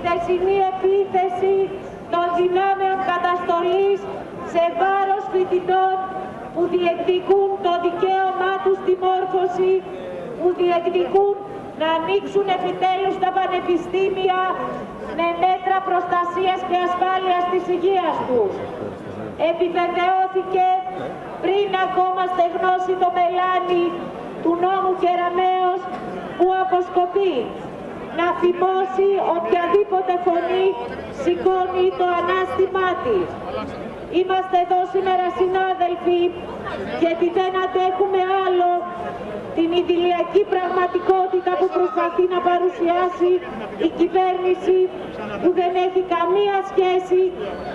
χθεσινή επίθεση των δυνάμεων καταστολής σε βάρος φοιτητών που διεκδικούν το δικαίωμά τους στη μόρφωση, που διεκδικούν να ανοίξουν επιτέλους τα πανεπιστήμια με μέτρα προστασίας και ασφάλειας της υγείας τους. Επιβεβαιώθηκε πριν ακόμα στεγνώσει το μελάνι του νόμου Κεραμέως που αποσκοπεί να θυμώσει οποιαδήποτε φωνή σηκώνει το ανάστημά της. Είμαστε εδώ σήμερα συνάδελφοι γιατί δεν αντέχουμε άλλο την ιδηλιακή πραγματικότητα που προσπαθεί να παρουσιάσει η κυβέρνηση που δεν έχει καμία σχέση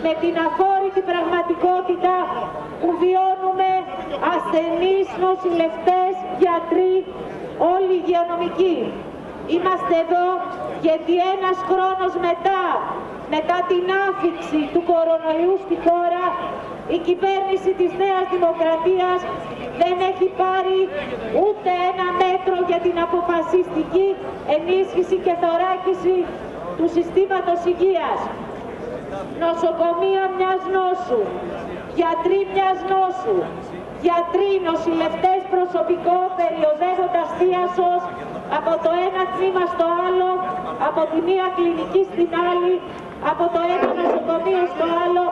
με την αφόρητη πραγματικότητα που βιώνουμε ασθενείς, νοσηλευτές, γιατροί, όλοι οι υγειονομικοί. Είμαστε εδώ γιατί ένας χρόνος μετά την άφιξη του κορονοϊού στη χώρα, η κυβέρνηση της Νέας Δημοκρατίας δεν έχει πάρει ούτε ένα μέτρο για την αποφασιστική ενίσχυση και θωράκιση του συστήματος υγείας. Νοσοκομεία μιας νόσου, γιατροί μιας νόσου, γιατροί, νοσηλευτές, προσωπικό περιοδεύοντας θίασος από το ένα τμήμα στο άλλο, από τη μία κλινική στην άλλη, από το ένα νοσοκομείο στο άλλο,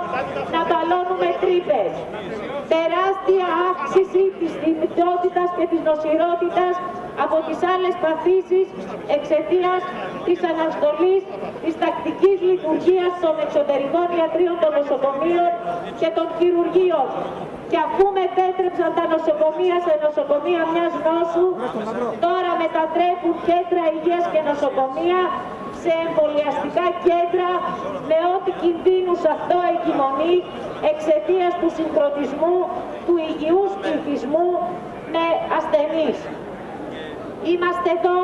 να μπαλώνουμε τρύπες. Τεράστια αύξηση της θνητότητας και της νοσηρότητας από τις άλλες παθήσεις εξαιτίας της αναστολής, της τακτικής λειτουργίας των εξωτερικών ιατρίων των νοσοκομείων και των χειρουργείων. Και αφού μετέτρεψαν τα νοσοκομεία σε νοσοκομεία μιας νόσου, τώρα μετατρέπουν κέντρα υγείας και νοσοκομεία σε εμβολιαστικά κέντρα με ό,τι κινδύνους αυτό εγκυμονεί εξαιτίας του συγκροτισμού του υγιούς πληθυσμού με ασθενείς. Είμαστε εδώ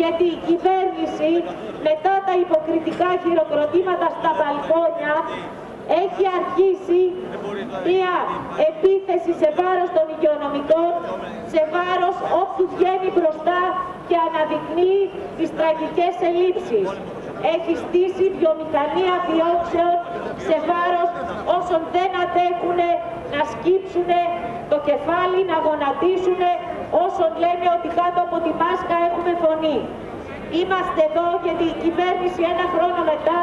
γιατί η κυβέρνηση μετά τα υποκριτικά χειροκροτήματα στα μπαλκόνια έχει αρχίσει μια επίθεση σε βάρος των υγειονομικών, σε βάρος όποιου βγαίνει μπροστά και αναδεικνύει τις τραγικές ελλείψεις. Έχει στήσει βιομηχανία διώξεων σε βάρος όσων δεν αντέχουν να σκύψουν το κεφάλι, να γονατίσουν, όσων λένε ότι κάτω από τη μάσκα έχουμε φωνή. Είμαστε εδώ γιατί η κυβέρνηση ένα χρόνο μετά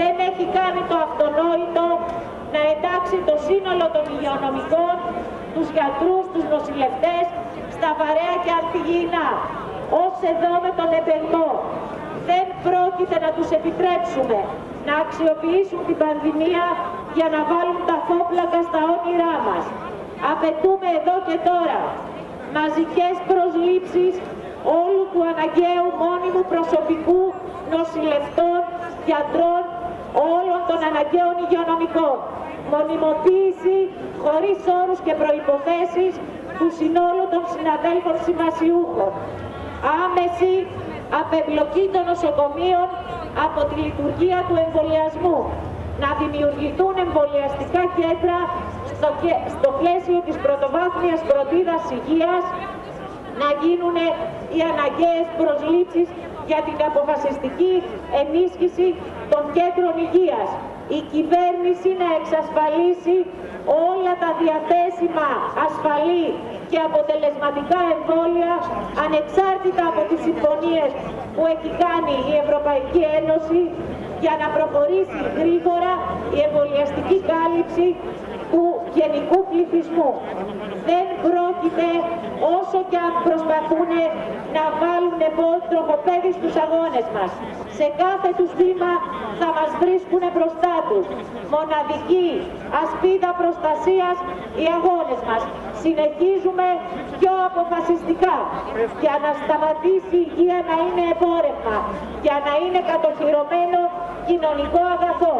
δεν έχει κάνει το αυτονόητο να εντάξει το σύνολο των υγειονομικών, τους γιατρούς, τους νοσηλευτές, στα βαρέα και αρτιγεινά, ως εδώ με τον επενδό. Δεν πρόκειται να τους επιτρέψουμε να αξιοποιήσουν την πανδημία για να βάλουν τα φόπλακα στα όνειρά μας. Απαιτούμε εδώ και τώρα μαζικές προσλήψεις όλου του αναγκαίου μόνιμου προσωπικού, νοσηλευτών, γιατρών, όλων των αναγκαίων υγειονομικών. Μονιμοποίηση χωρίς όρους και προϋποθέσεις του συνόλου των συναδέλφων συμβασιούχων. Άμεση απεμπλοκή των νοσοκομείων από τη λειτουργία του εμβολιασμού. Να δημιουργηθούν εμβολιαστικά κέντρα στο πλαίσιο της πρωτοβάθμιας φροντίδας υγείας, να γίνουν οι αναγκαίες προσλήψεις για την αποφασιστική ενίσχυση των κέντρων υγείας. Η κυβέρνηση να εξασφαλίσει όλα τα διαθέσιμα ασφαλή και αποτελεσματικά εμβόλια ανεξάρτητα από τις συμφωνίες που έχει κάνει η Ευρωπαϊκή Ένωση για να προχωρήσει γρήγορα η εμβολιαστική κάλυψη του γενικού πληθυσμού. Δεν πρόκειται όσο και αν προσπαθούν να βάλουν τροχοπέδι στους αγώνες μας. Σε κάθε τους βήμα θα μας βρίσκουν μπροστά τους. Μοναδική ασπίδα προστασίας οι αγώνες μας. Συνεχίζουμε πιο αποφασιστικά για να σταματήσει η υγεία να είναι εμπόρευμα, για να είναι κατοχυρωμένο κοινωνικό αγαθό.